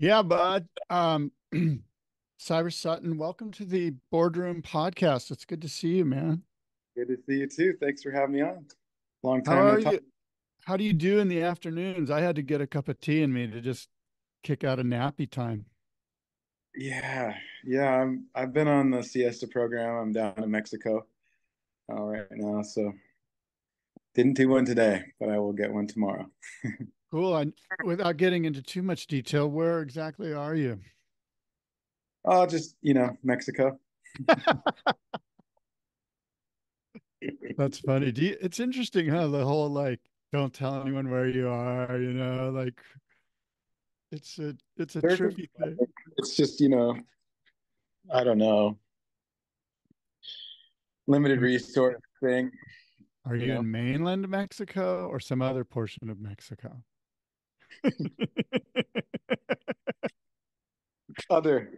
Yeah, bud. Cyrus Sutton, welcome to the Boardroom Podcast. It's good to see you, man. Good to see you too. Thanks for having me on. Long time. How do you do in the afternoons? I had to get a cup of tea in me to just kick out a nappy time. Yeah. I've been on the siesta program. I'm down in Mexico right now, so didn't do one today, but I will get one tomorrow. Cool. And without getting into too much detail, where exactly are you? Oh, just, Mexico. That's funny. It's interesting, huh? The whole, don't tell anyone where you are, it's a trippy thing. It's just, I don't know. Limited resource thing. Are you in mainland Mexico or some other portion of Mexico? Other.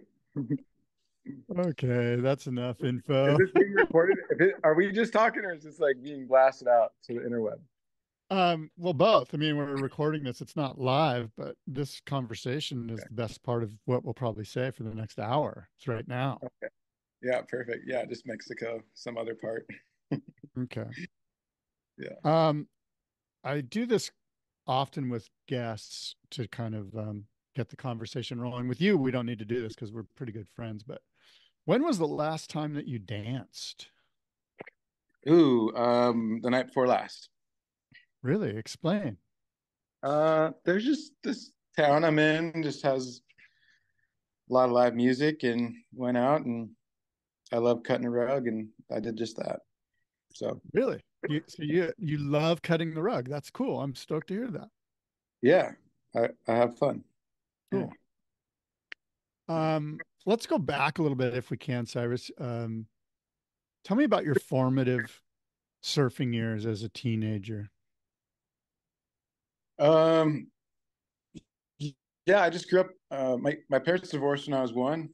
Okay, that's enough info. Is this being recorded? Are we just talking, or is this being blasted out to the interweb? Well, both. I mean, we're recording this. It's not live, but this conversation is the best part of what we'll probably say for the next hour. It's right now. Okay. Yeah, perfect. Yeah, just Mexico, some other part. Okay. Yeah. I do this often with guests to kind of get the conversation rolling. With you, we don't need to do this because we're pretty good friends, but when was the last time that you danced? Ooh, the night before last. Really? Explain. There's just this town I'm in just has a lot of live music, and went out, and I love cutting a rug, and I did just that. So really, you love cutting the rug. That's cool. I'm stoked to hear that. Yeah, I have fun. Cool. Yeah. Let's go back a little bit if we can, Cyrus. Tell me about your formative surfing years as a teenager. Yeah, I just grew up. My parents divorced when I was 1.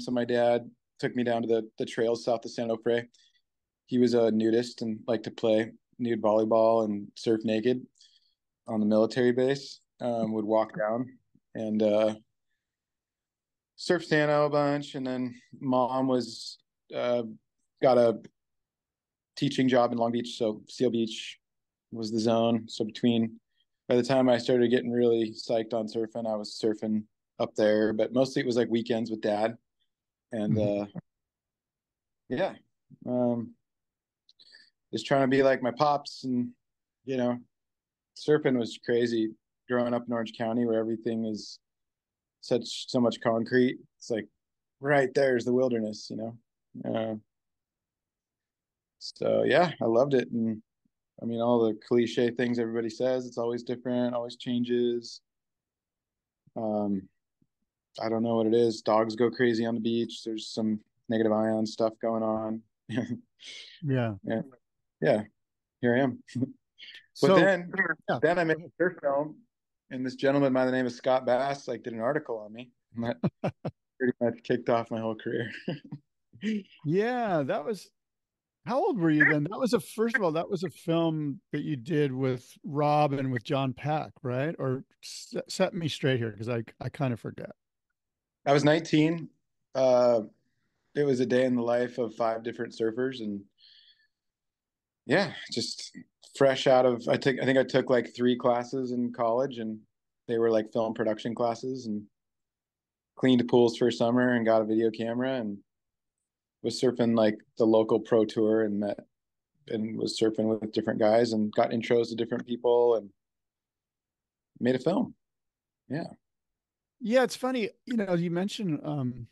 So my dad took me down to the trails south of San Onofre. He was a nudist and liked to play nude volleyball and surf naked on the military base. Would walk down and surf Sano a bunch. And then mom was got a teaching job in Long Beach, so Seal Beach was the zone. So by the time I started getting really psyched on surfing, I was surfing up there, but mostly it was weekends with dad. And just trying to be like my pops, and surfing was crazy growing up in Orange County, where everything is so much concrete. It's right there's the wilderness, so yeah, I loved it. And I mean, all the cliche things everybody says, it's always different, always changes. I don't know what it is. Dogs go crazy on the beach. There's some negative ion stuff going on. Yeah. Here I am. But so, then I made a surf film, and this gentleman by the name of Scott Bass did an article on me, and that pretty much kicked off my whole career. Yeah, that was. How old were you then? That was that was a film that you did with Rob and with John Pack, right? Or set me straight here, because I kind of forget. I was 19. It was a day in the life of 5 different surfers, and yeah, just fresh out of, I think I took 3 classes in college, and they were film production classes, and cleaned pools for a summer and got a video camera, and was surfing the local pro tour, and was surfing with different guys, and got intros to different people, and made a film. Yeah. Yeah. It's funny. You mentioned,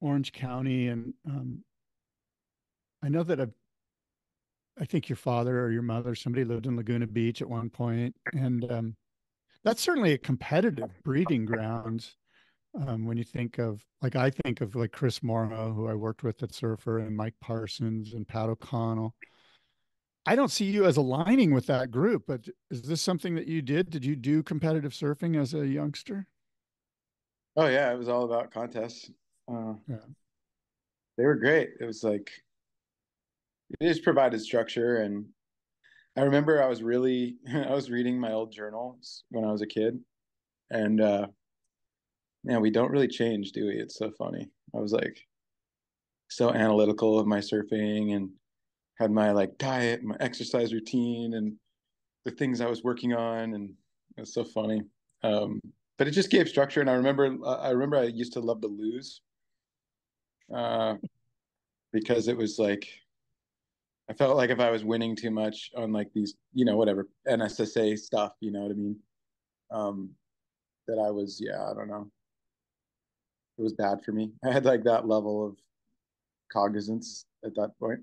Orange County, and I know that I think your father or your mother, somebody lived in Laguna Beach at one point, and that's certainly a competitive breeding ground. When you think of, I think of Chris Moreau, who I worked with at Surfer, and Mike Parsons and Pat O'Connell. I don't see you as aligning with that group, but is this something that you did? Did you do competitive surfing as a youngster? Oh yeah, it was all about contests. Yeah. They were great. It was it just provided structure. And I remember I was reading my old journals when I was a kid, and man, we don't really change, do we? It's so funny. I was like so analytical of my surfing and had my like diet, my exercise routine and the things I was working on. And it was so funny. But it just gave structure. And I remember I used to love to lose because it was like, I felt like if I was winning too much on like these, you know, whatever NSSA stuff, you know what I mean? That I was, yeah, I don't know. It was bad for me. I had like that level of cognizance at that point.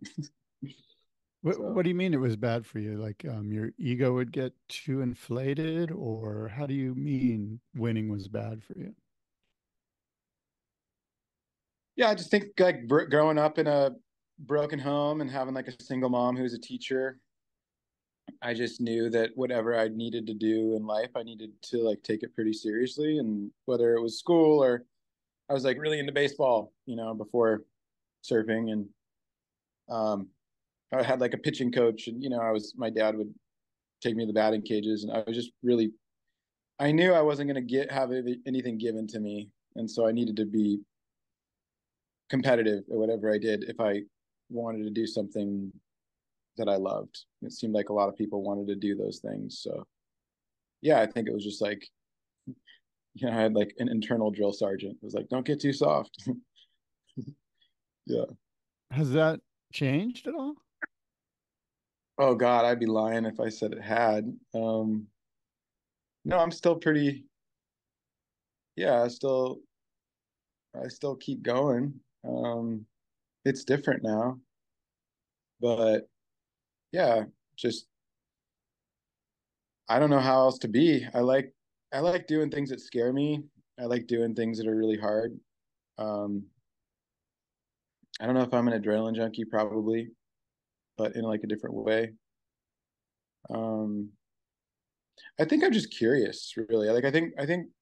What do you mean it was bad for you? Like your ego would get too inflated, or how do you mean winning was bad for you? Yeah, I just think like growing up in a broken home and having like a single mom who's a teacher, I just knew that whatever I needed to do in life, I needed to like take it pretty seriously. And whether it was school or I was like really into baseball, you know, before surfing. And I had like a pitching coach, and you know, my dad would take me to the batting cages, and I was just really, I knew I wasn't going to have anything given to me, and so I needed to be competitive at whatever I did if I wanted to do something that I loved. It seemed like a lot of people wanted to do those things. So yeah, I think it was just like, you know, I had like an internal drill sergeant. It was like, don't get too soft. Yeah. Has that changed at all? Oh God, I'd be lying if I said it had. No, I'm still pretty, yeah, I still keep going. It's different now, but yeah, just, I don't know how else to be. I like doing things that scare me. I like doing things that are really hard. I don't know if I'm an adrenaline junkie, probably, but in like a different way. I think I'm just curious, really. Like, I think,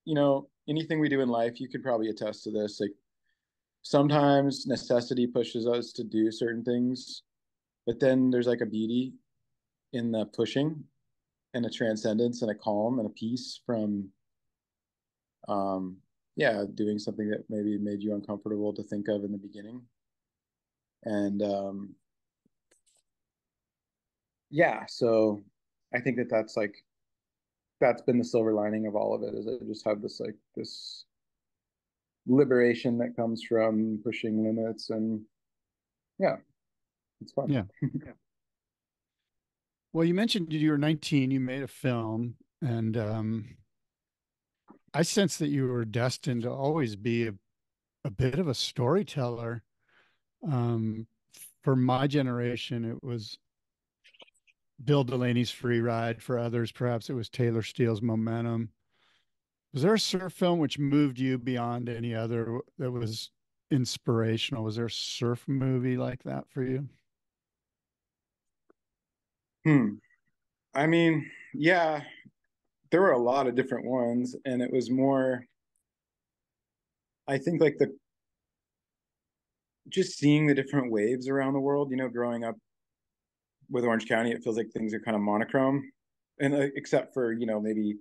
you know, anything we do in life, you could probably attest to this. Like, sometimes necessity pushes us to do certain things, but then there's like a beauty in the pushing and a transcendence and a calm and a peace from, yeah, doing something that maybe made you uncomfortable to think of in the beginning. And yeah, so I think that that's been the silver lining of all of it, is I just have this like this liberation that comes from pushing limits. And yeah, it's fun. Yeah. Yeah. Well, you mentioned you were 19, you made a film, and I sense that you were destined to always be a bit of a storyteller. For my generation, it was Bill Delaney's Free Ride. For others, perhaps it was Taylor Steele's Momentum. Was there a surf film which moved you beyond any other that was inspirational? Was there a surf movie like that for you? I mean, yeah, there were a lot of different ones, and it was more, I think, like the, just seeing the different waves around the world. You know, growing up with Orange County, it feels like things are kind of monochrome, and except for, you know, maybe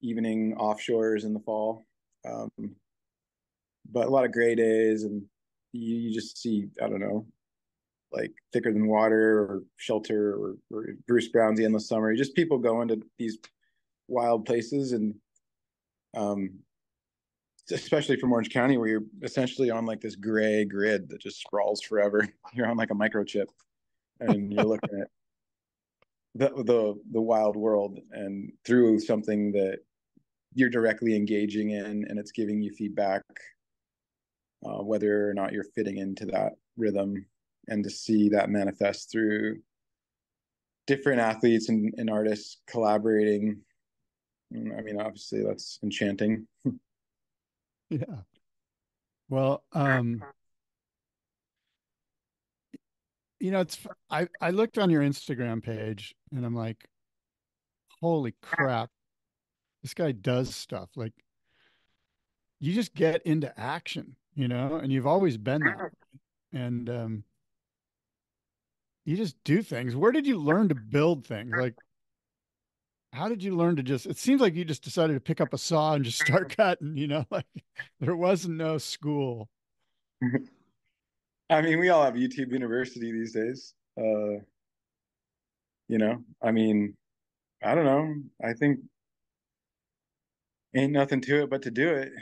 evening offshores in the fall, but a lot of gray days, and you just see, I don't know, like Thicker Than Water or Shelter or Bruce Brown's The Endless Summer, just people going to these wild places. And especially from Orange County, where you're essentially on like this gray grid that just sprawls forever. You're on like a microchip, and you're looking at the wild world, and through something that you're directly engaging in, and it's giving you feedback, whether or not you're fitting into that rhythm. And to see that manifest through different athletes and artists collaborating, I mean, obviously that's enchanting. Yeah. Well, you know, it's, I looked on your Instagram page, and I'm like, holy crap, this guy does stuff. Like, you just get into action, you know, and you've always been that way. And you just do things. Where did you learn to build things? Like, how did you learn to just, it seems like you just decided to pick up a saw and just start cutting, you know, like there was no school. I mean, we all have YouTube University these days. You know, I mean, I don't know. I think ain't nothing to it but to do it.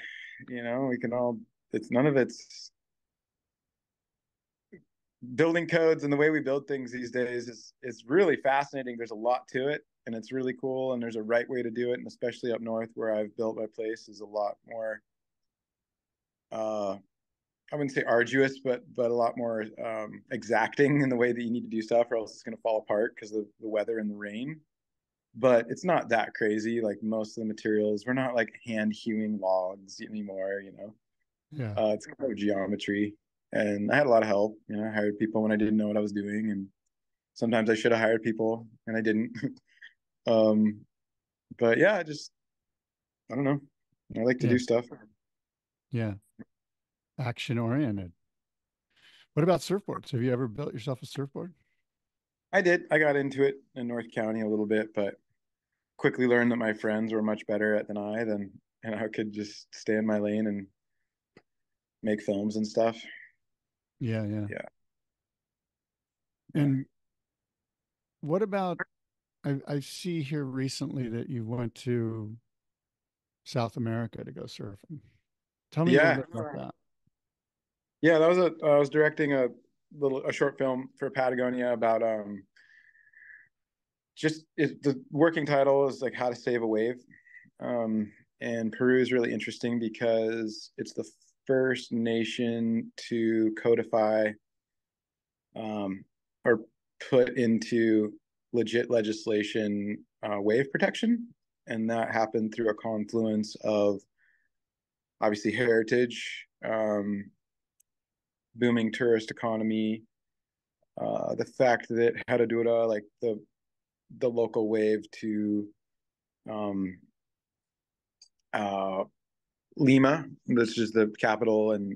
You know, we can all, it's none of it's building codes, and the way we build things these days is really fascinating. There's a lot to it, and it's really cool, and there's a right way to do it. And especially up north where I've built my place is a lot more, I wouldn't say arduous, but a lot more exacting in the way that you need to do stuff, or else it's going to fall apart because of the weather and the rain. But it's not that crazy. Like most of the materials, we're not like hand hewing logs anymore, you know. Yeah. It's kind of geometry, and I had a lot of help. You know, I hired people when I didn't know what I was doing, and sometimes I should have hired people and I didn't. But yeah, I don't know. I like to do stuff. Yeah. Action oriented. What about surfboards? Have you ever built yourself a surfboard? I did. I got into it in North County a little bit, but quickly learned that my friends were much better at than I, and I could just stay in my lane and make films and stuff. Yeah. Yeah. Yeah. And what about, I see here recently that you went to South America to go surfing. Tell me a little bit about that. Yeah, that was I was directing a short film for Patagonia about the working title is like How to Save a Wave. And Peru is really interesting because it's the first nation to codify or put into legit legislation wave protection. And that happened through a confluence of obviously heritage, booming tourist economy, the fact that Herradura, like the local wave to Lima, this is the capital, and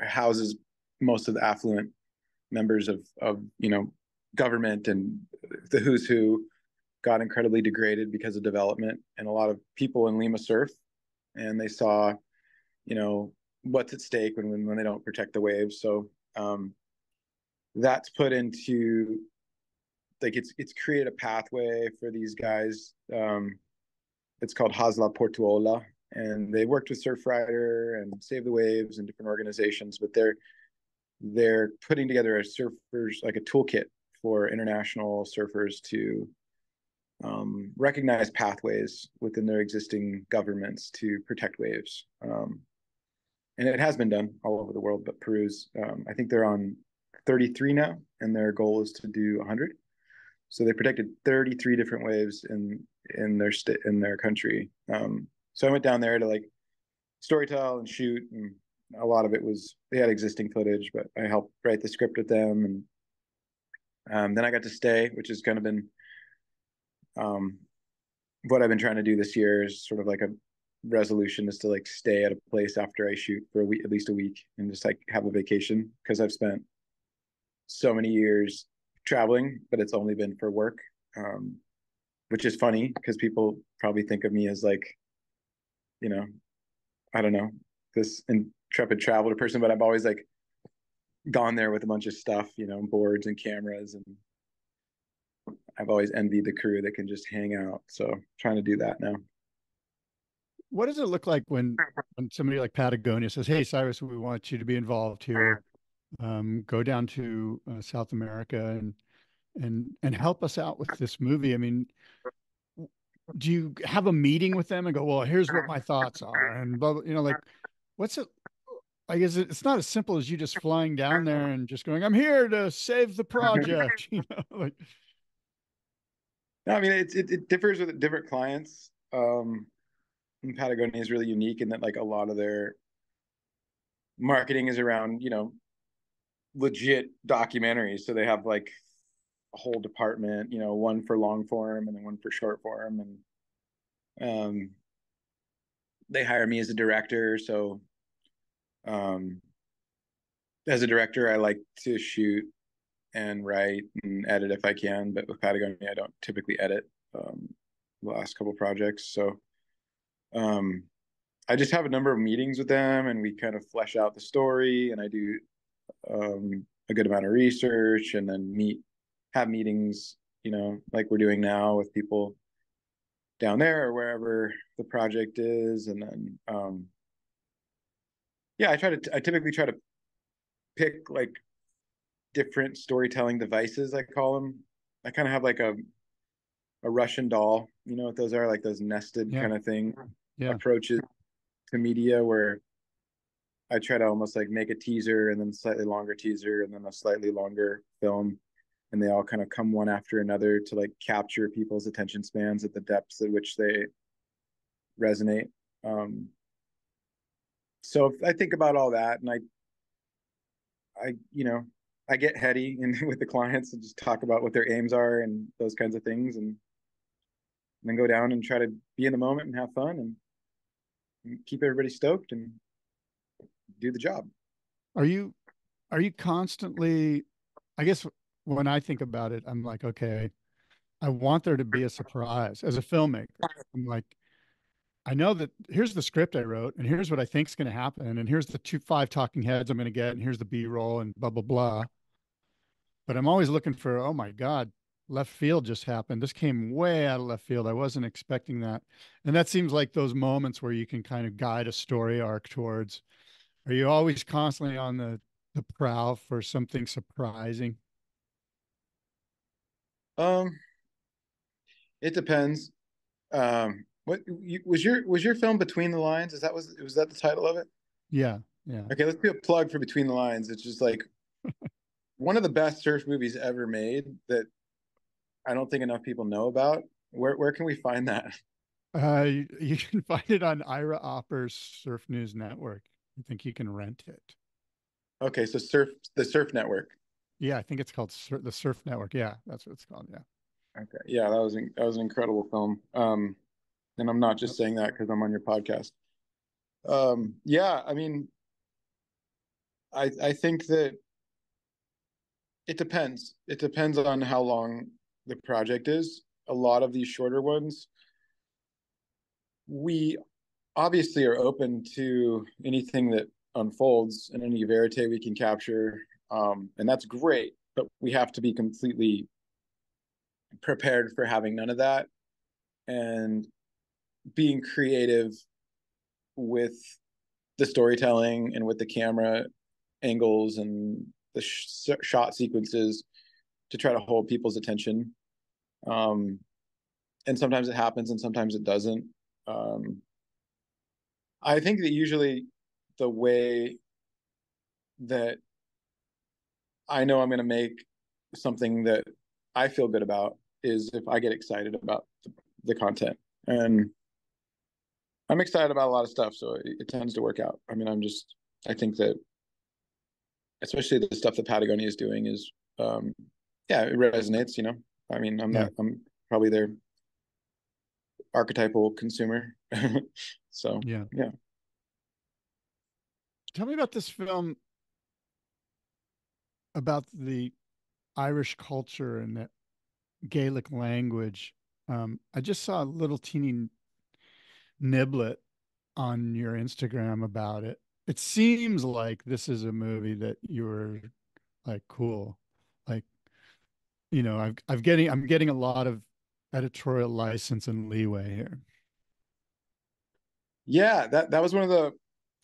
houses most of the affluent members of you know, government, and the who's who got incredibly degraded because of development, and a lot of people in Lima surf, and they saw, you know, what's at stake when they don't protect the waves. So that's put into, like, it's created a pathway for these guys. It's called Hazla Portuola, and they worked with Surf Rider and Save the Waves and different organizations, but they're putting together a surfers, like a toolkit for international surfers to recognize pathways within their existing governments to protect waves. And it has been done all over the world, but Peru's, I think they're on 33 now, and their goal is to do 100. So they protected 33 different waves in their state, in their country. So I went down there to like storytell and shoot, and a lot of it was, they had existing footage, but I helped write the script with them. And then I got to stay, which has kind of been what I've been trying to do this year, is sort of like a resolution is to like stay at a place after I shoot for a week, at least a week, and just like have a vacation, because I've spent so many years traveling, but it's only been for work, which is funny because people probably think of me as like, you know, I don't know, this intrepid traveler person, but I've always like gone there with a bunch of stuff, you know, boards and cameras, and I've always envied the crew that can just hang out. So I'm trying to do that now. What does it look like when somebody like Patagonia says, hey, Cyrus, we want you to be involved here. Go down to South America and help us out with this movie. I mean, do you have a meeting with them and go, well, here's what my thoughts are, and blah, blah, you know, like what's it? I guess it's not as simple as you just flying down there and just going, I'm here to save the project. You know, like, no, I mean, it differs with different clients. And Patagonia is really unique in that, like, a lot of their marketing is around, you know, legit documentaries. So they have like a whole department, you know, one for long form and then one for short form. And they hire me as a director. So as a director, I like to shoot and write and edit if I can. But with Patagonia, I don't typically edit. the last couple projects. So I just have a number of meetings with them, and we kind of flesh out the story, and I do a good amount of research, and then have meetings, you know, like we're doing now with people down there or wherever the project is. And then yeah, I typically try to pick like different storytelling devices, I call them. I kind of have like a Russian doll, you know what those are, like those nested kind of thing approaches to media, where I try to almost like make a teaser and then slightly longer teaser and then a slightly longer film, and they all kind of come one after another to like capture people's attention spans at the depths at which they resonate. So I think about all that, and I you know, I get heady with the clients and just talk about what their aims are and those kinds of things, and then go down and try to be in the moment and have fun and keep everybody stoked and do the job. Are you constantly, I guess when I think about it, I'm like, okay, I want there to be a surprise as a filmmaker. I'm like, I know that here's the script I wrote, and here's what I think is going to happen, and here's the 5 talking heads I'm going to get, and here's the B-roll and blah, blah, blah. But I'm always looking for, oh my God, left field just happened. This came way out of left field. I wasn't expecting that. And that seems like those moments where you can kind of guide a story arc towards. Are you always constantly on the prowl for something surprising? It depends. What was your film Between the Lines? Is that was that the title of it? Yeah, yeah. Okay, let's do a plug for Between the Lines. It's just like one of the best surf movies ever made that I don't think enough people know about. Where can we find that? You can find it on Ira Opper's Surf News Network. I think you can rent it. Okay, so the Surf Network. Yeah, I think it's called the Surf Network. Yeah, that's what it's called. Yeah. Okay. Yeah, that was an incredible film. And I'm not just saying that because I'm on your podcast. Yeah, I mean, I think that it depends. It depends on how long the project is. A lot of these shorter ones, we obviously are open to anything that unfolds and any verite we can capture. And that's great, but we have to be completely prepared for having none of that. And being creative with the storytelling and with the camera angles and the shot sequences to try to hold people's attention. And sometimes it happens and sometimes it doesn't. I think that usually the way that I know I'm going to make something that I feel good about is if I get excited about the content. And I'm excited about a lot of stuff, so it tends to work out. I mean, I think that especially the stuff that Patagonia is doing is, yeah, it resonates, you know. I mean, I'm probably their archetypal consumer. So, yeah. Tell me about this film, about the Irish culture and the Gaelic language. I just saw a little teeny niblet on your Instagram about it. It seems like this is a movie that you were like, cool. Like, you know, I'm getting a lot of editorial license and leeway here. Yeah, that was one of the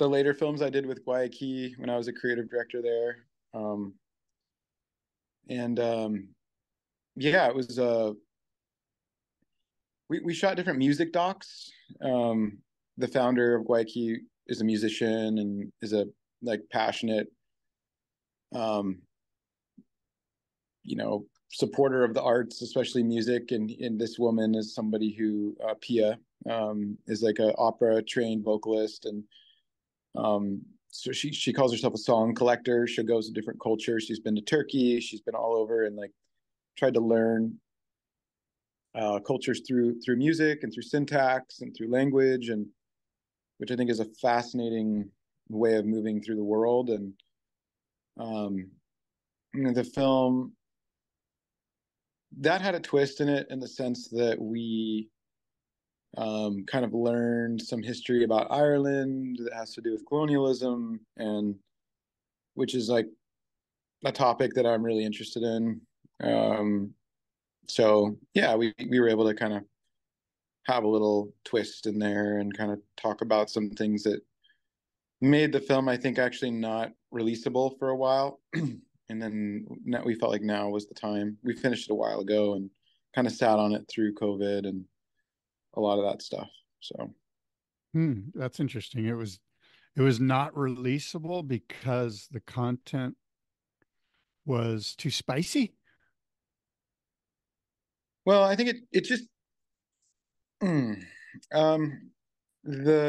later films I did with Guayaki when I was a creative director there. Yeah, it was we shot different music docs. The founder of Guayaki is a musician and is a passionate you know, supporter of the arts, especially music, and this woman is somebody who Pia is like an opera trained vocalist, and so she calls herself a song collector. She goes to different cultures. She's been to Turkey. She's been all over and like tried to learn cultures through music and through syntax and through language, and which I think is a fascinating way of moving through the world. And the film that had a twist in it, in the sense that we kind of learned some history about Ireland that has to do with colonialism, and which is like a topic that I'm really interested in. So yeah, we were able to kind of have a little twist in there and kind of talk about some things that made the film, I think, actually not releasable for a while. And then we felt like now was the time. We finished it a while ago and kind of sat on it through COVID and a lot of that stuff. So that's interesting. It was not releasable because the content was too spicy. Well, I think it just the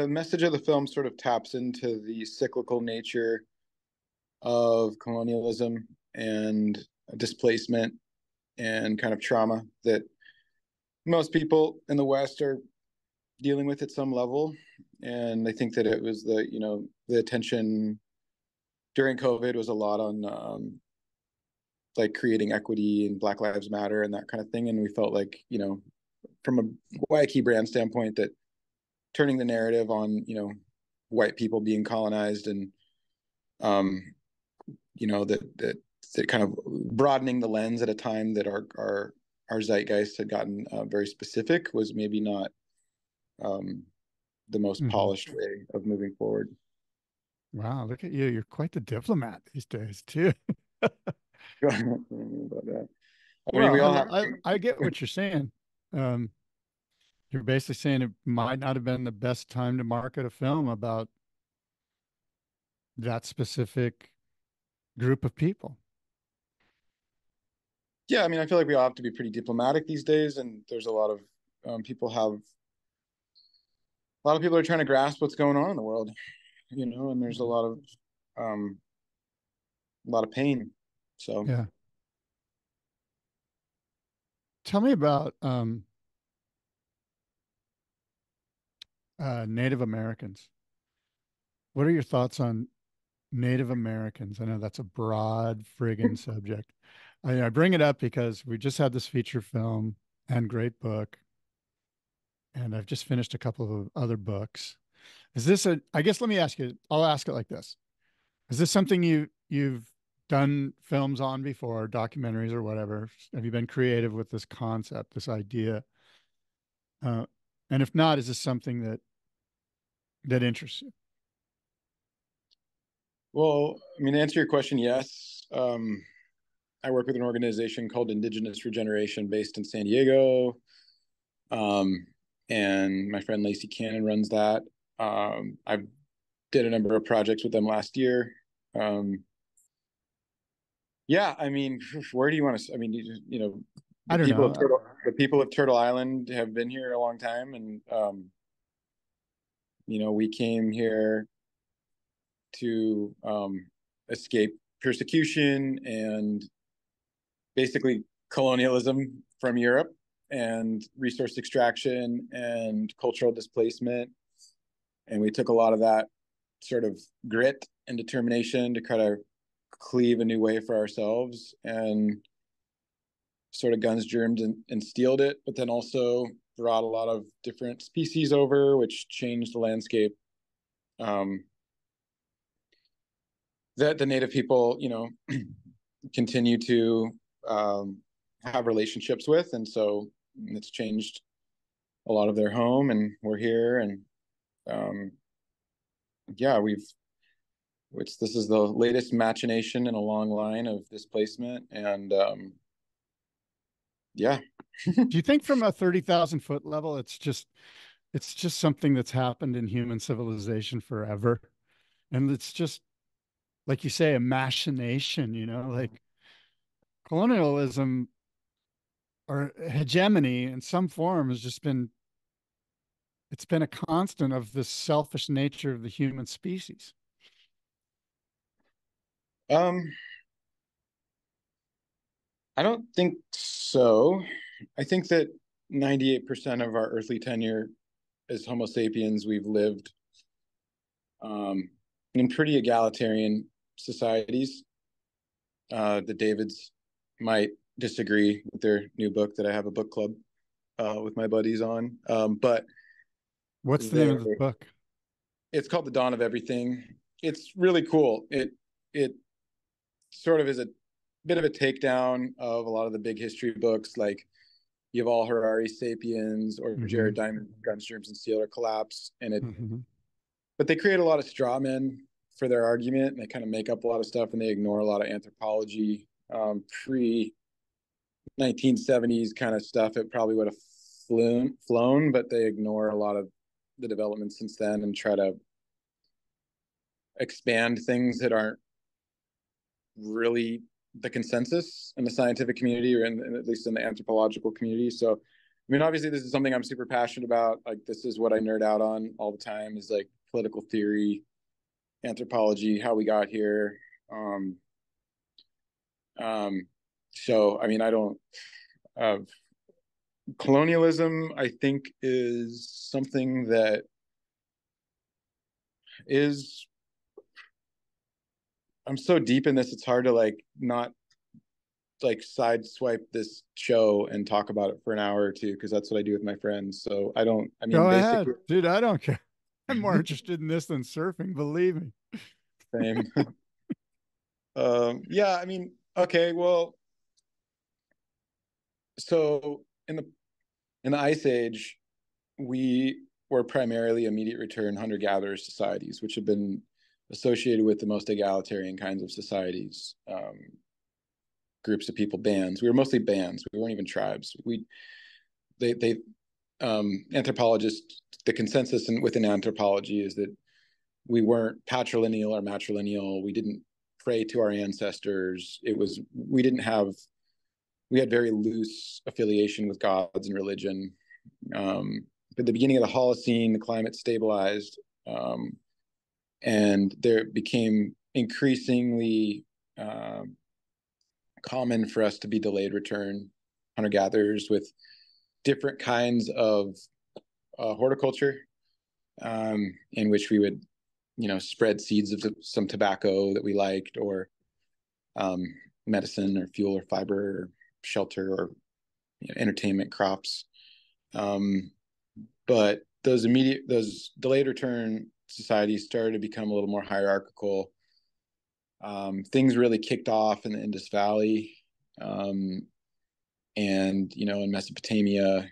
message of the film sort of taps into the cyclical nature of colonialism and displacement and kind of trauma that most people in the West are dealing with at some level. And I think that it was the attention during COVID was a lot on like creating equity and Black Lives Matter and that kind of thing. And we felt like, from a Guayaki brand standpoint, that turning the narrative on, white people being colonized and, that kind of broadening the lens at a time that our zeitgeist had gotten very specific was maybe not the most polished way of moving forward. Wow, look at you. You're quite the diplomat these days, too. I get what you're saying. You're basically saying it might not have been the best time to market a film about that specific group of people. Yeah, I mean, I feel like we all have to be pretty diplomatic these days, and there's a lot of people are trying to grasp what's going on in the world, and there's a lot of pain. So yeah, tell me about Native Americans. What are your thoughts on Native Americans? I know that's a broad friggin' subject. I bring it up because we just had this feature film and great book, and I've just finished a couple of other books. Is this I guess let me ask you, I'll ask it like this. Is this something you've done films on before, documentaries or whatever? Have you been creative with this concept, this idea? And if not, is this something that interests you? Well, I mean, to answer your question, yes. I work with an organization called Indigenous Regeneration based in San Diego. And my friend Lacey Cannon runs that. I did a number of projects with them last year. Yeah, I mean, where do you want to? I mean, I don't know. The people of Turtle Island have been here a long time, and we came here to escape persecution and basically colonialism from Europe, and resource extraction and cultural displacement, and we took a lot of that sort of grit and determination to kind of cleave a new way for ourselves, and sort of Guns, Germs, and Steeled it, but then also brought a lot of different species over, which changed the landscape that the Native people, continue to have relationships with. And so it's changed a lot of their home, and we're here. And this is the latest machination in a long line of displacement. And yeah. Do you think from a 30,000 foot level, it's just something that's happened in human civilization forever? And it's just, like you say, a machination, like colonialism or hegemony in some form has just been, it's been a constant of the selfish nature of the human species. I don't think so. I think that 98% of our earthly tenure as Homo sapiens, we've lived in pretty egalitarian societies. The Davids might disagree with their new book that I have a book club with my buddies on. But what's the name of the book? It's called The Dawn of Everything. It's really cool. It sort of is a bit of a takedown of a lot of the big history books like Yuval Harari, Sapiens, or Jared Diamond, Guns, Germs and Steel, or Collapse. And but they create a lot of straw men for their argument, and they kind of make up a lot of stuff, and they ignore a lot of anthropology, pre-1970s kind of stuff. It probably would have flown, but they ignore a lot of the developments since then and try to expand things that aren't really the consensus in the scientific community, or in at least in the anthropological community. So, I mean, obviously this is something I'm super passionate about. Like, this is what I nerd out on all the time, is like political theory, anthropology, how we got here. So, I mean, I don't, colonialism, I think, is something that is, I'm so deep in this, it's hard to like not like sideswipe this show and talk about it for an hour or two, because that's what I do with my friends. So I don't, I mean, basically, dude, I don't care. I'm more interested in this than surfing, believe me. Same. Yeah, I mean, okay, well, so in the Ice Age, we were primarily immediate return hunter-gatherer societies, which have been associated with the most egalitarian kinds of societies, groups of people, bands. We were mostly bands. We weren't even tribes. Anthropologists, the consensus within anthropology is that we weren't patrilineal or matrilineal. We didn't pray to our ancestors. We had very loose affiliation with gods and religion. At the beginning of the Holocene, the climate stabilized, and there became increasingly common for us to be delayed return hunter-gatherers with different kinds of horticulture, in which we would, spread seeds of some tobacco that we liked, or medicine or fuel or fiber or shelter, or entertainment, crops. But those delayed return societies started to become a little more hierarchical. Things really kicked off in the Indus Valley, and in Mesopotamia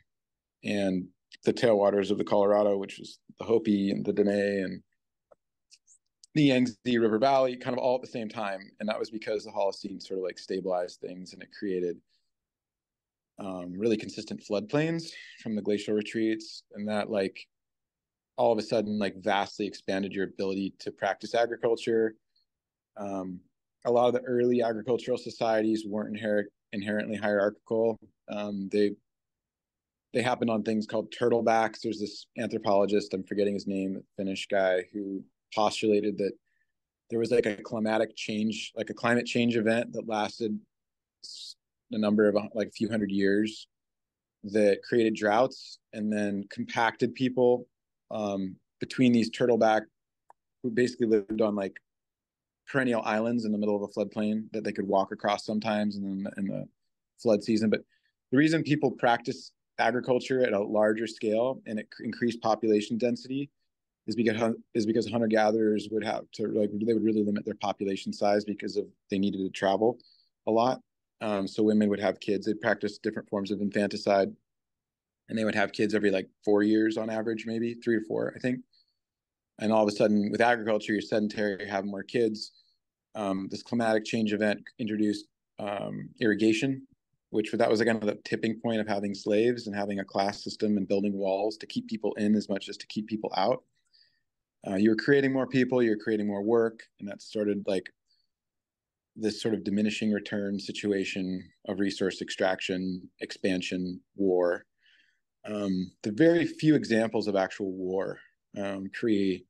and the tailwaters of the Colorado, which is the Hopi and the Dene and the Yangtze River Valley, kind of all at the same time. And that was because the Holocene sort of like stabilized things, and it created really consistent floodplains from the glacial retreats, and that like all of a sudden like vastly expanded your ability to practice agriculture. A lot of the early agricultural societies weren't inherently hierarchical. They happened on things called turtlebacks. There's this anthropologist, I'm forgetting his name, a Finnish guy, who postulated that there was like a climate change event that lasted a number of like a few hundred years, that created droughts and then compacted people between these turtleback, who basically lived on like perennial islands in the middle of a floodplain that they could walk across sometimes in the flood season. But the reason people practice agriculture at a larger scale and it increased population density is because hunter-gatherers would have to, like, they would really limit their population size because of they needed to travel a lot. So women would have kids. They'd practice different forms of infanticide, and they would have kids every like 4 years on average, maybe 3 or 4, I think. And all of a sudden, with agriculture, you're sedentary, you're having more kids. This climatic change event introduced irrigation, which that was again the tipping point of having slaves and having a class system and building walls to keep people in as much as to keep people out. You were creating more people, you're creating more work, and that started like this sort of diminishing return situation of resource extraction, expansion, war. The very few examples of actual war create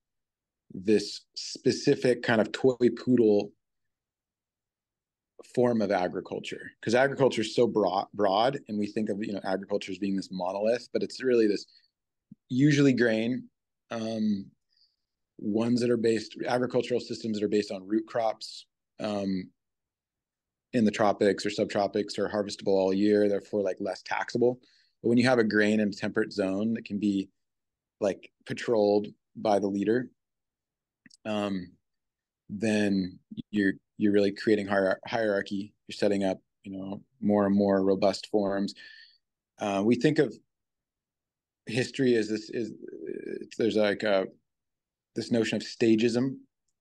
this specific kind of toy poodle form of agriculture, because agriculture is so broad, and we think of agriculture as being this monolith, but it's really this usually grain, agricultural systems that are based on root crops, in the tropics or subtropics are harvestable all year, therefore like less taxable. But when you have a grain in a temperate zone that can be like patrolled by the leader, then you're really creating hierarchy. You're setting up, you know, more and more robust forms. We think of history as this is, there's like this notion of stagism,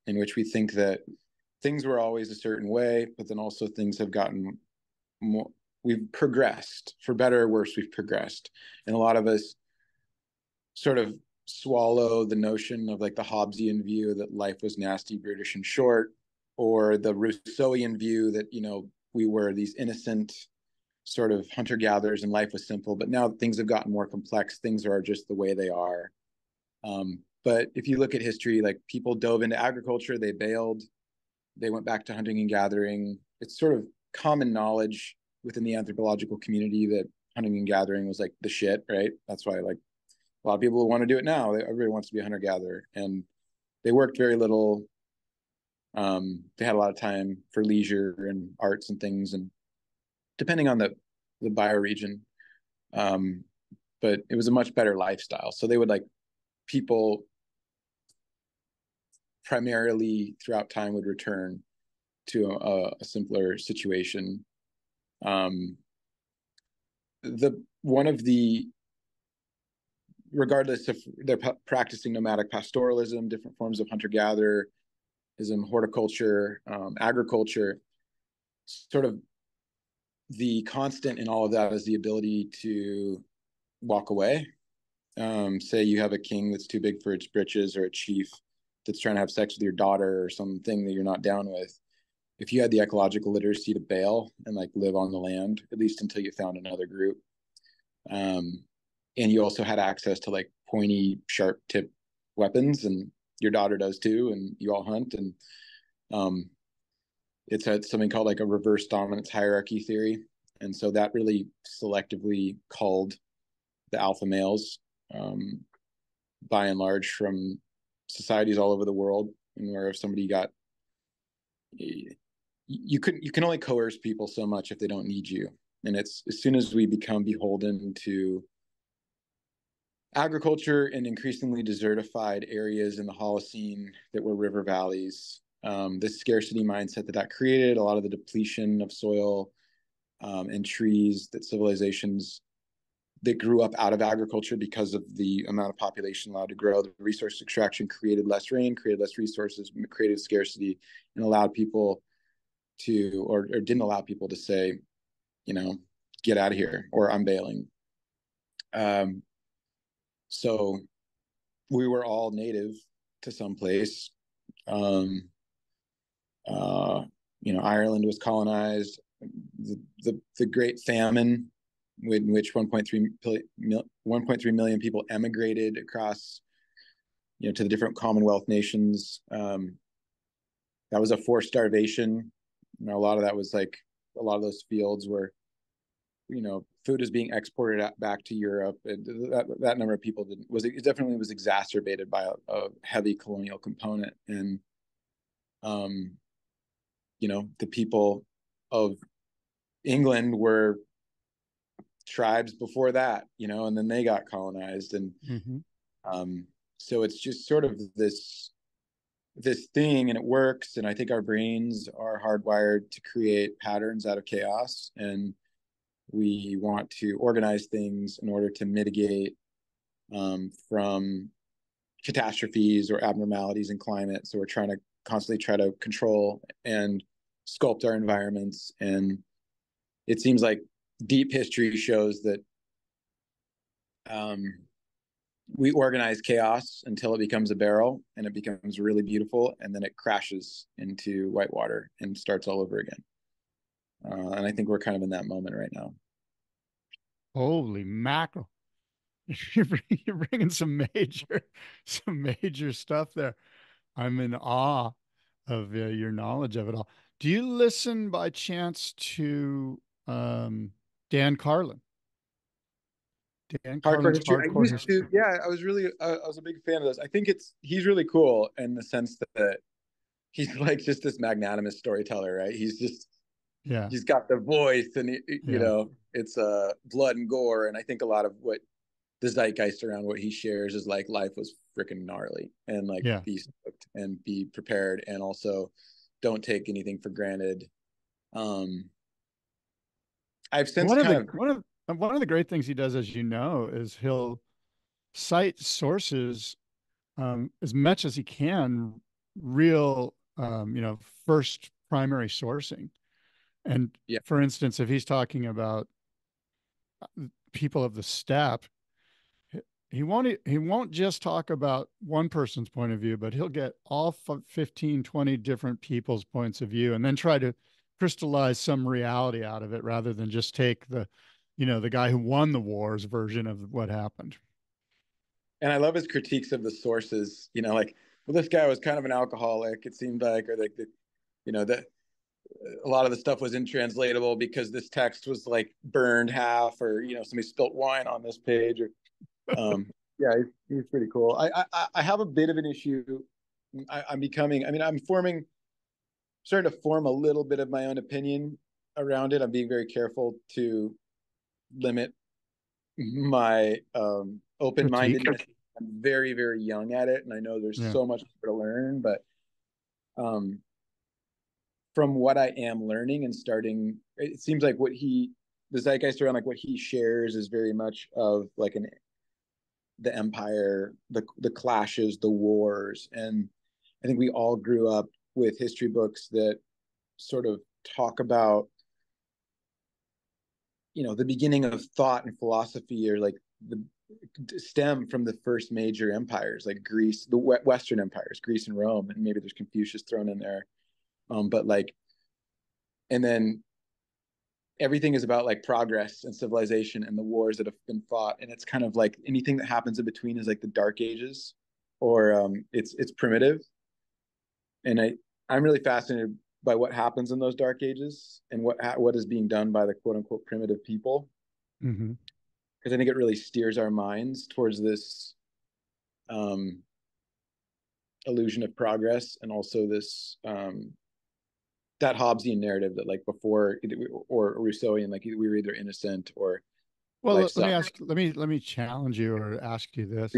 in which we think that things were always a certain way, but then also things have gotten more, we've progressed, for better or worse, we've progressed. And a lot of us sort of swallow the notion of like the Hobbesian view that life was nasty, brutish, and short, or the Rousseauian view that, you know, we were these innocent sort of hunter-gatherers and life was simple. But now things have gotten more complex. Things are just the way they are. But if you look at history, like people dove into agriculture, they bailed, they went back to hunting and gathering. It's sort of common knowledge within the anthropological community that hunting and gathering was like the shit, right? That's why like a lot of people want to do it now. Everybody wants to be a hunter-gatherer, and they worked very little. They had a lot of time for leisure and arts and things, and depending on the bioregion, but it was a much better lifestyle. So they would like, people primarily throughout time would return to a simpler situation. Regardless if they're practicing nomadic pastoralism, different forms of hunter-gathererism, horticulture, agriculture, sort of the constant in all of that is the ability to walk away. Say you have a king that's too big for its britches, or a chief that's trying to have sex with your daughter or something that you're not down with. If you had the ecological literacy to bail and like live on the land, at least until you found another group. And you also had access to like pointy, sharp tip weapons, and your daughter does too. And you all hunt, and it's something called like a reverse dominance hierarchy theory. And so that really selectively culled the alpha males, by and large, from societies all over the world, and where if somebody got, you can only coerce people so much if they don't need you. And it's as soon as we become beholden to agriculture and increasingly desertified areas in the Holocene that were river valleys, this scarcity mindset that created, a lot of the depletion of soil and trees that civilizations that grew up out of agriculture because of the amount of population allowed to grow. The resource extraction created less rain, created less resources, created scarcity, and allowed people to, or didn't allow people to say, you know, get out of here, or I'm bailing. So we were all native to some place. You know, Ireland was colonized. The Great Famine, in which 1.3 million people emigrated across, you know, to the different Commonwealth nations. That was a forced starvation. You know, a lot of that was like, a lot of those fields where, you know, food is being exported back to Europe. And that number of people it definitely was exacerbated by a heavy colonial component. And, you know, the people of England were tribes before that, you know, and then they got colonized, and so it's just sort of this thing, and it works. And I think our brains are hardwired to create patterns out of chaos, and we want to organize things in order to mitigate from catastrophes or abnormalities in climate. So we're trying to constantly try to control and sculpt our environments, and it seems like deep history shows that we organize chaos until it becomes a barrel, and it becomes really beautiful, and then it crashes into white water and starts all over again. And I think we're kind of in that moment right now. Holy mackerel. You're bringing some major stuff there. I'm in awe of your knowledge of it all. Do you listen by chance to Dan Carlin? Dan Carlin. Yeah, I was a big fan of those. I think he's really cool in the sense that he's like just this magnanimous storyteller, right? He's just Yeah, he's got the voice, and you know, it's blood and gore. And I think a lot of what the zeitgeist around what he shares is like, life was freaking gnarly, and like, be stoked and be prepared, and also don't take anything for granted. I've since one of the great things he does, as you know, is he'll cite sources as much as he can, real, you know, first primary sourcing. And for instance, if he's talking about people of the steppe, he won't just talk about one person's point of view, but he'll get all 15, 20 different people's points of view, and then try to crystallize some reality out of it, rather than just take the, you know, the guy who won the war's version of what happened. And I love his critiques of the sources, you know, like, well, this guy was kind of an alcoholic, it seemed like, or like, you know, that a lot of the stuff was untranslatable because this text was like burned half, or, you know, somebody spilt wine on this page, or, yeah, he's pretty cool. I have a bit of an issue. I'm starting to form a little bit of my own opinion around it. I'm being very careful to limit my open-mindedness. I'm very, very young at it, and I know there's so much to learn, but from what I am learning and starting, it seems like what the zeitgeist around like what he shares is very much of like the empire, the clashes, the wars. And I think we all grew up with history books that sort of talk about, you know, the beginning of thought and philosophy, or like the stem from the first major empires, like Greece, the Western empires, Greece and Rome, and maybe there's Confucius thrown in there. But like, and then everything is about like progress and civilization and the wars that have been fought. And it's kind of like anything that happens in between is like the Dark Ages, or it's primitive. And I'm really fascinated by what happens in those Dark Ages, and what is being done by the quote unquote primitive people. Mm-hmm. Because I think it really steers our minds towards this illusion of progress, and also this that Hobbesian narrative that like before, or Rousseauian, like we were either innocent or. Well, let me challenge you, or ask you this: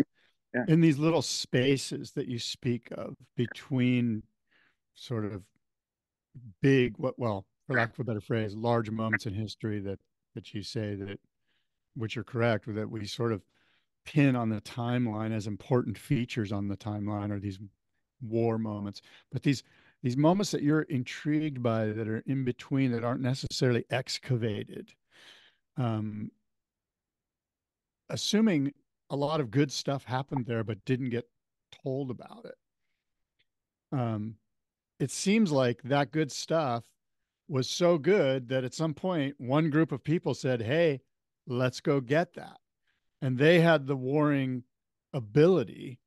in these little spaces that you speak of between sort of big, well, for lack of a better phrase, large moments in history that you say that. Which are correct, that we sort of pin on the timeline as important features on the timeline, or these war moments. But these moments that you're intrigued by, that are in between, that aren't necessarily excavated, assuming a lot of good stuff happened there but didn't get told about it. It seems like that good stuff was so good that at some point one group of people said, hey, let's go get that. And they had the warring ability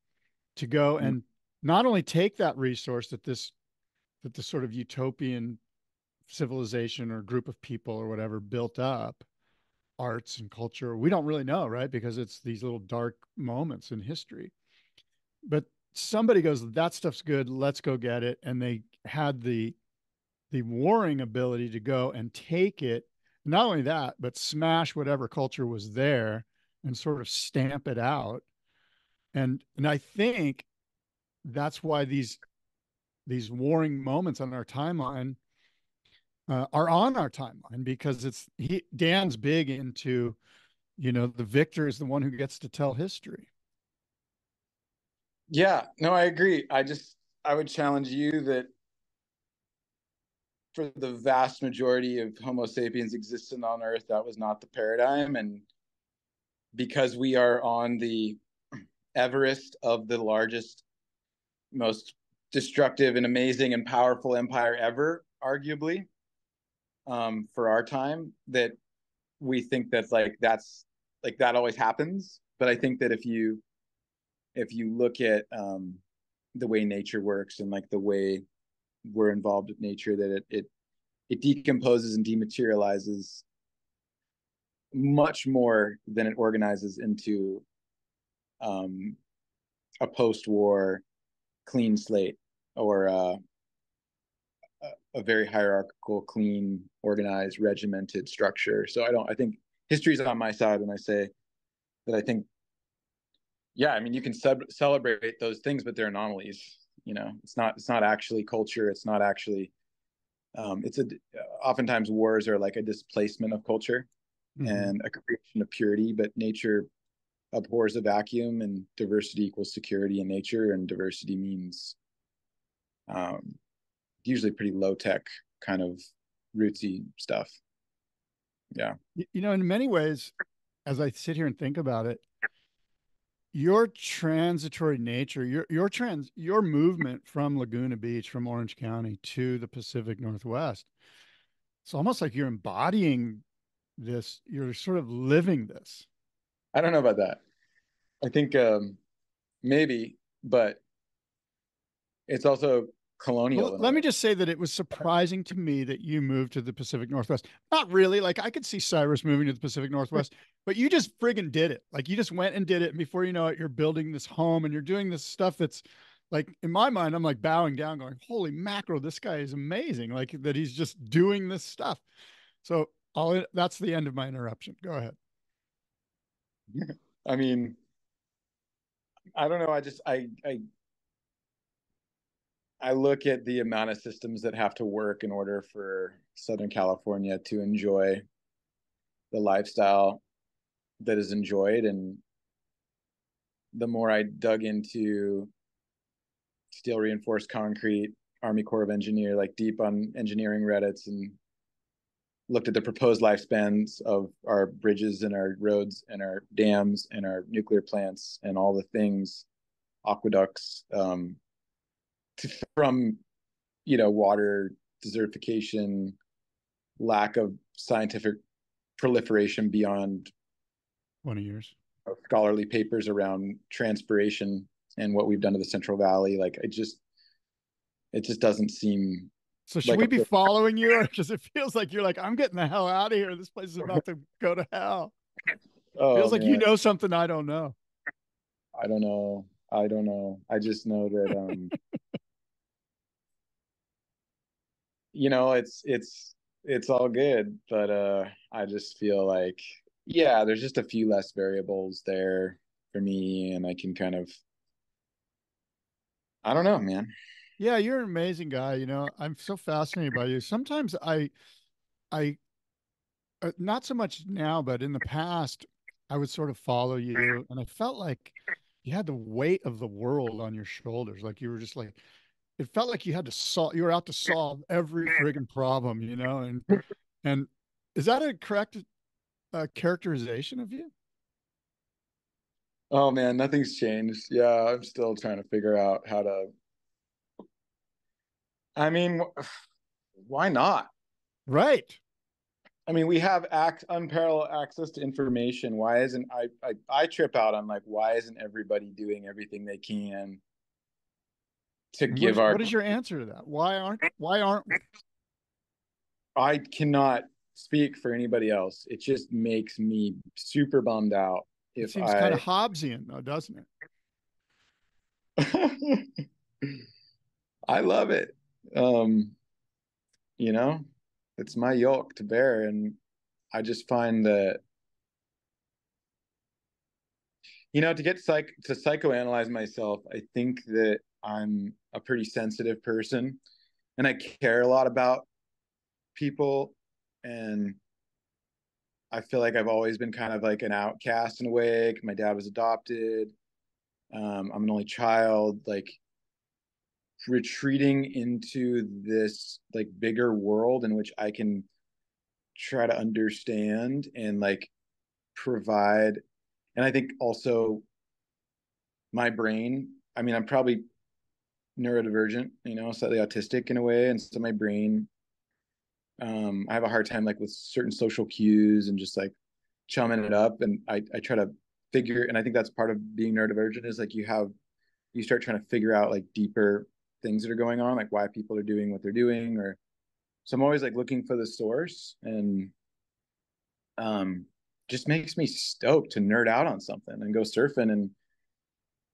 to go and not only take that resource that this sort of utopian civilization or group of people or whatever built up, arts and culture. We don't really know, right? Because it's these little dark moments in history. But somebody goes, that stuff's good, let's go get it. And they had the warring ability to go and take it. Not only that, but smash whatever culture was there and sort of stamp it out. And I think that's why these warring moments on our timeline are on our timeline, because Dan's big into, you know, the victor is the one who gets to tell history. Yeah, no, I agree. I would challenge you that for the vast majority of Homo sapiens existing on Earth, that was not the paradigm. And because we are on the Everest of the largest, most destructive and amazing and powerful empire ever, arguably, for our time, that we think that's like that always happens. But I think that if you look at the way nature works, and like the way we're involved with nature, that it decomposes and dematerializes much more than it organizes into a post-war clean slate, or a very hierarchical, clean, organized, regimented structure. So I think history's on my side when I say that I think, yeah, I mean, you can celebrate those things, but they're anomalies. You know, it's not actually culture. It's not actually, oftentimes wars are like a displacement of culture mm-hmm. and a creation of purity, but nature abhors a vacuum, and diversity equals security in nature, and diversity means usually pretty low tech kind of rootsy stuff. Yeah. You know, in many ways, as I sit here and think about it, your transitory nature, your movement from Laguna Beach, from Orange County to the Pacific Northwest, it's almost like you're embodying this, you're sort of living this. I don't know about that. I think maybe, but it's also colonial. Well, let me just say that it was surprising to me that you moved to the Pacific Northwest. Not really. Like, I could see Cyrus moving to the Pacific Northwest, but you just friggin' did it. Like, you just went and did it. And before you know it, you're building this home and you're doing this stuff that's like, in my mind, I'm like bowing down going, holy mackerel, this guy is amazing. Like, that he's just doing this stuff. So that's the end of my interruption. Go ahead. I mean, I don't know. I look at the amount of systems that have to work in order for Southern California to enjoy the lifestyle that is enjoyed. And the more I dug into steel reinforced concrete, Army Corps of Engineer, like deep on engineering Reddits, and looked at the proposed lifespans of our bridges and our roads and our dams and our nuclear plants and all the things, aqueducts, from, you know, water desertification, lack of scientific proliferation beyond 20 years, scholarly papers around transpiration and what we've done to the Central Valley. Like, it just doesn't seem. So should like we be following you? Because it feels like you're like, I'm getting the hell out of here. This place is about to go to hell. Oh, feels like, man, you know something I don't know. I don't know. I just know that, you know, it's all good, but I just feel like, yeah, there's just a few less variables there for me, and I can kind of, I don't know, man. Yeah, you're an amazing guy. You know, I'm so fascinated by you. Sometimes I not so much now, but in the past, I would sort of follow you, and I felt like you had the weight of the world on your shoulders. Like, you were just like, it felt like you had to solve, you were out to solve every friggin' problem, you know? And is that a correct characterization of you? Oh man, nothing's changed. Yeah. I'm still trying to figure out how to, I mean, why not? Right. I mean, we have unparalleled access to information. Why isn't I trip out on, like, why isn't everybody doing everything they can to give our... What is your answer to that? Why aren't I cannot speak for anybody else. It just makes me super bummed out. It seems kind of Hobbesian, though, doesn't it? I love it. You know, it's my yoke to bear, and I just find that, you know, to get to psychoanalyze myself, I think that I'm a pretty sensitive person, and I care a lot about people, and I feel like I've always been kind of like an outcast in a way. My dad was adopted. I'm an only child. Like, retreating into this like bigger world in which I can try to understand and like provide. And I think also my brain, I mean, I'm probably neurodivergent, you know, slightly autistic in a way. And so my brain, I have a hard time like with certain social cues and just like chumming it up. And I try to figure, and I think that's part of being neurodivergent is like you start trying to figure out like deeper things that are going on, like why people are doing what they're doing, or so I'm always like looking for the source, and just makes me stoked to nerd out on something and go surfing,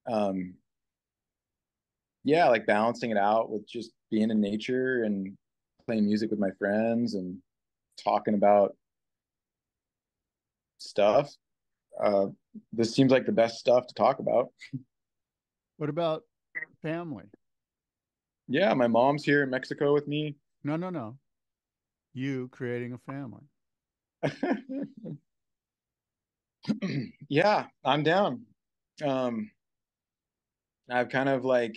and yeah, like balancing it out with just being in nature and playing music with my friends and talking about stuff. This seems like the best stuff to talk about. What about family? Yeah, my mom's here in Mexico with me. No. You creating a family. Yeah, I'm down. I've kind of like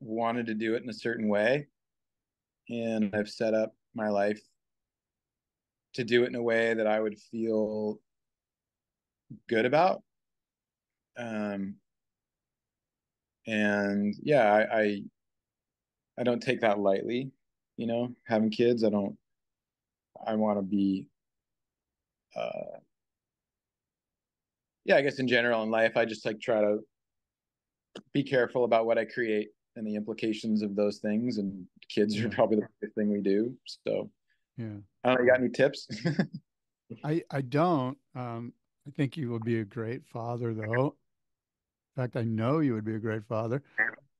wanted to do it in a certain way, and I've set up my life to do it in a way that I would feel good about. And yeah, I don't take that lightly, you know, having kids. I want to be, yeah, I guess in general in life, I just like try to be careful about what I create and the implications of those things. And kids are probably the biggest thing we do. So yeah, I don't know, you got any tips? I don't. I think you will be a great father though. In fact, I know you would be a great father.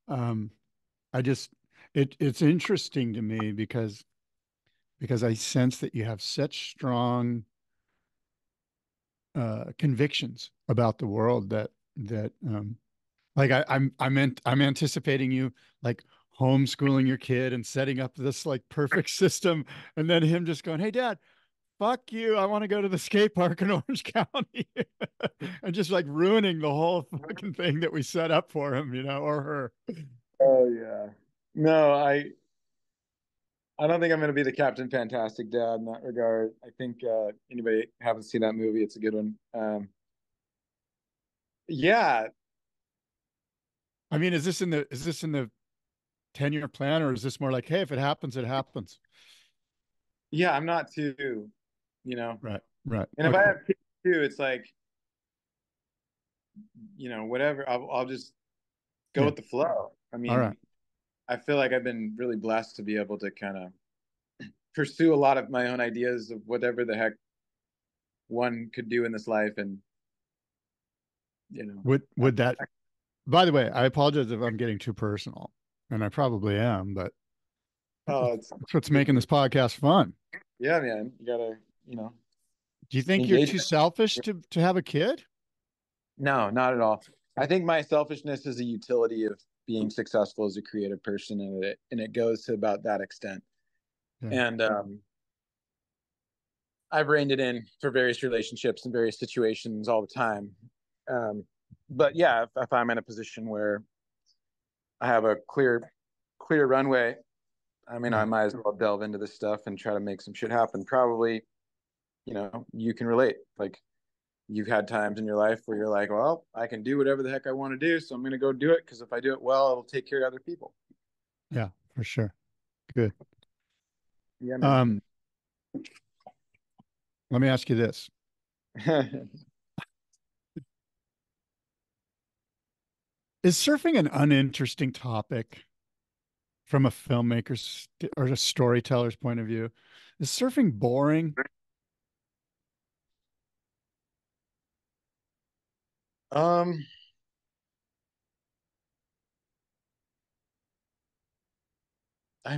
I just, it's interesting to me because I sense that you have such strong convictions about the world that like I'm anticipating you like homeschooling your kid and setting up this like perfect system, and then him just going, "Hey, Dad, fuck you. I want to go to the skate park in Orange County," and just like ruining the whole fucking thing that we set up for him, you know, or her. Oh yeah. No, I don't think I'm going to be the Captain Fantastic dad in that regard. I think anybody haven't seen that movie, it's a good one. Yeah. I mean, is this in the 10-year plan, or is this more like, hey, if it happens, it happens? Yeah, I'm not too, you know. Right. And if I have kids too, it's like, you know, whatever. I'll just go with the flow. I mean, all right. I feel like I've been really blessed to be able to kind of pursue a lot of my own ideas of whatever the heck one could do in this life, and you know. Would that? By the way, I apologize if I'm getting too personal, and I probably am, but. Oh, that's what's making this podcast fun. Yeah, man. You gotta, you know. Do you think you're too selfish to have a kid? No, not at all. I think my selfishness is a utility of being successful as a creative person, and it goes to about that extent. Yeah. And I've reined it in for various relationships and various situations all the time. But yeah, if I'm in a position where I have a clear runway, I mean, I might as well delve into this stuff and try to make some shit happen. Probably, you know, you can relate. Like, you've had times in your life where you're like, well, I can do whatever the heck I want to do, so I'm going to go do it, because if I do it well, it'll take care of other people. Yeah, for sure. Good. Yeah. Man. Let me ask you this. Is surfing an uninteresting topic? From a filmmaker's or a storyteller's point of view, is surfing boring? I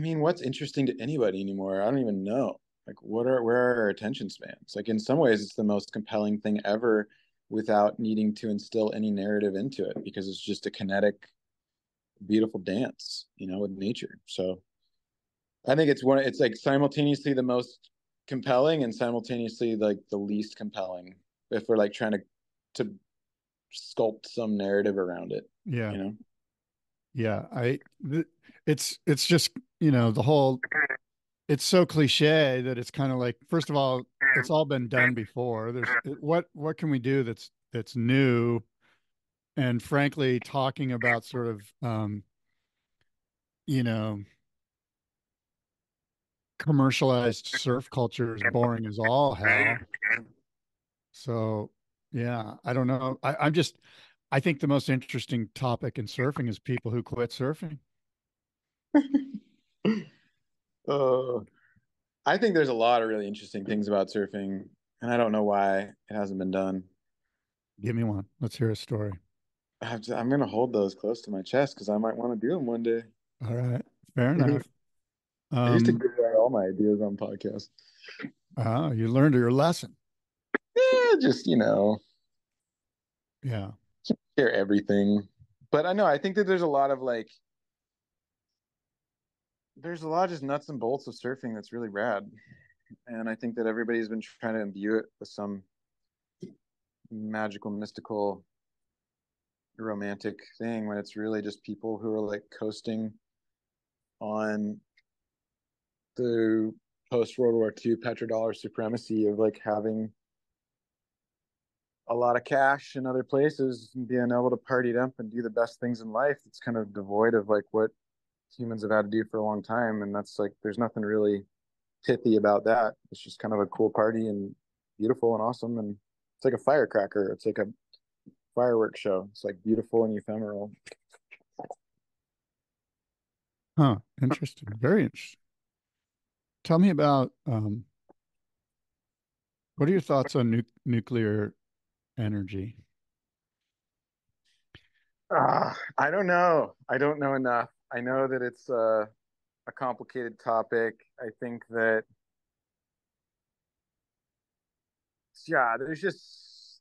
mean, what's interesting to anybody anymore? I don't even know. Like, where are our attention spans? Like, in some ways, it's the most compelling thing ever, without needing to instill any narrative into it, because it's just a kinetic, beautiful dance, you know, with nature. So I think it's like simultaneously the most compelling and simultaneously like the least compelling, if we're like trying to sculpt some narrative around it. Yeah, you know. Yeah, it's just, you know, the whole, it's so cliche that it's kind of like, first of all, it's all been done before. There's what can we do that's new? And frankly, talking about sort of, you know, commercialized surf culture is boring as all hell. So, yeah, I don't know. I think the most interesting topic in surfing is people who quit surfing. I think there's a lot of really interesting things about surfing, and I don't know why it hasn't been done. Give me one. Let's hear a story. I'm going to hold those close to my chest because I might want to do them one day. All right. Fair enough. I used to give out all my ideas on podcasts. You learned your lesson. Yeah, just, you know. Yeah. Share everything. But I know, I think that there's a lot of like, there's a lot of just nuts and bolts of surfing that's really rad. And I think that everybody's been trying to imbue it with some magical, mystical, romantic thing when it's really just people who are like coasting on the post-World War II petrodollar supremacy of like having a lot of cash in other places and being able to party dump and do the best things in life. It's kind of devoid of like what humans have had to do for a long time. And that's like, there's nothing really pithy about that. It's just kind of a cool party and beautiful and awesome. And it's like a firecracker. It's like a fireworks show. It's like beautiful and ephemeral. Huh. Interesting. Very interesting. Tell me about, what are your thoughts on nuclear energy? I don't know. I don't know enough. I know that it's a complicated topic. I think that, yeah, there's just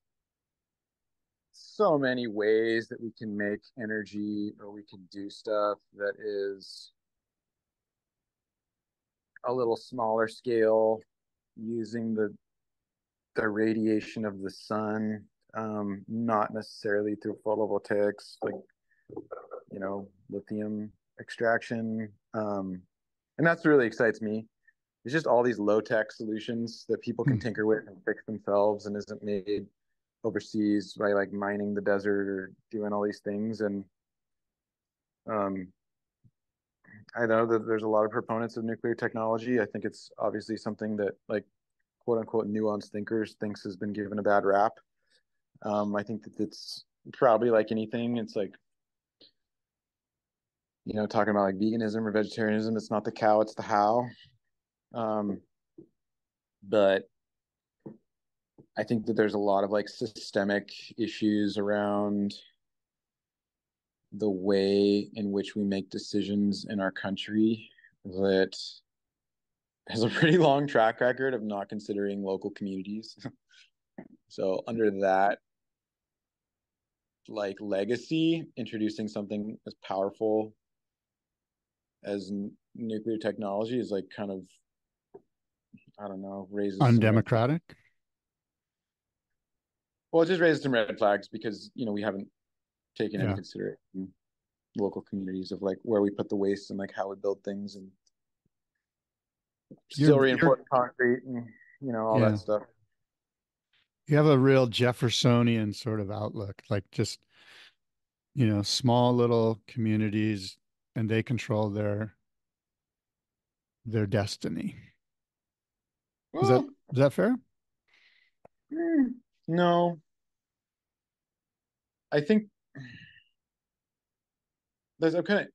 so many ways that we can make energy or we can do stuff that is a little smaller scale using the radiation of the sun, not necessarily through photovoltaics, like, you know, lithium extraction. And that's what really excites me. It's just all these low-tech solutions that people can tinker with and fix themselves and isn't made overseas by like mining the desert or doing all these things. And I know that there's a lot of proponents of nuclear technology. I think it's obviously something that like quote unquote nuanced thinkers thinks has been given a bad rap. I think that it's probably like anything. It's like, you know, talking about like veganism or vegetarianism, it's not the cow, it's the how. But I think that there's a lot of like systemic issues around the way in which we make decisions in our country that has a pretty long track record of not considering local communities. So under that like legacy, introducing something as powerful as nuclear technology is like kind of, I don't know, raises undemocratic. Well, it just raises some red flags because, you know, we haven't taken into consideration local communities of like where we put the waste and like how we build things and still reinforce concrete and, you know, all that stuff. You have a real Jeffersonian sort of outlook, like just, you know, small little communities and they control their destiny. Well, is that fair? No. I think there's a kind of,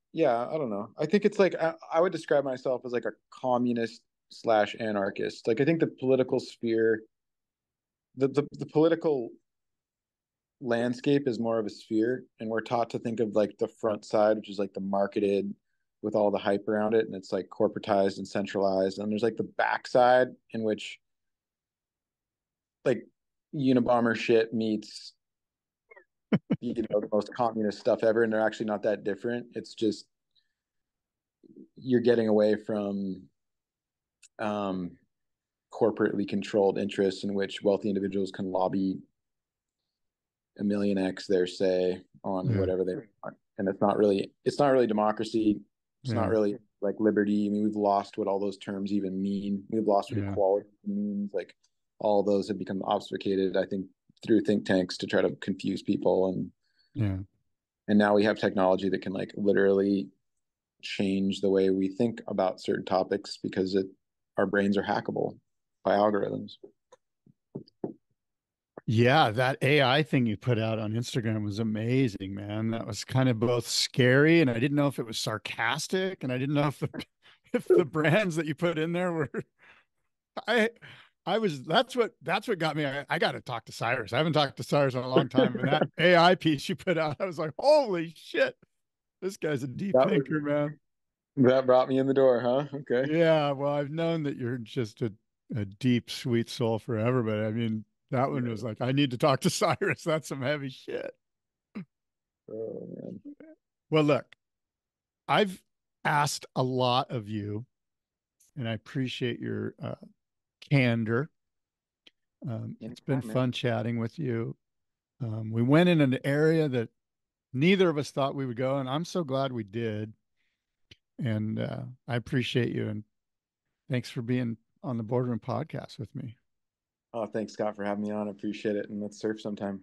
I don't know. I think it's like, I would describe myself as like a communist/anarchist. Like I think the political sphere, the political landscape is more of a sphere, and we're taught to think of like the front side, which is like the marketed with all the hype around it, and it's like corporatized and centralized. And there's like the backside in which like Unabomber shit meets, you know, the most communist stuff ever, and they're actually not that different. It's just you're getting away from corporately controlled interests in which wealthy individuals can lobby a million X their say on whatever they want. And it's not really democracy. It's not really like liberty. I mean, we've lost what all those terms even mean. We've lost what equality means. Like all those have become obfuscated, I think, through think tanks to try to confuse people. And and now we have technology that can like literally change the way we think about certain topics because our brains are hackable by algorithms. Yeah, that AI thing you put out on Instagram was amazing, man. That was kind of both scary, and I didn't know if it was sarcastic, and I didn't know if the brands that you put in there were. That's what got me. I got to talk to Cyrus. I haven't talked to Cyrus in a long time. And that AI piece you put out, I was like, holy shit, this guy's a deep thinker, man. That brought me in the door, huh? Okay. Yeah, well, I've known that you're just a deep, sweet soul forever, but I mean, that one was like, I need to talk to Cyrus. That's some heavy shit. Oh, man. Well, look, I've asked a lot of you, and I appreciate your candor. It's been fun chatting with you. We went in an area that neither of us thought we would go, and I'm so glad we did. And I appreciate you, and thanks for being on the Boardroom Podcast with me. Oh, thanks, Scott, for having me on. I appreciate it, and let's surf sometime.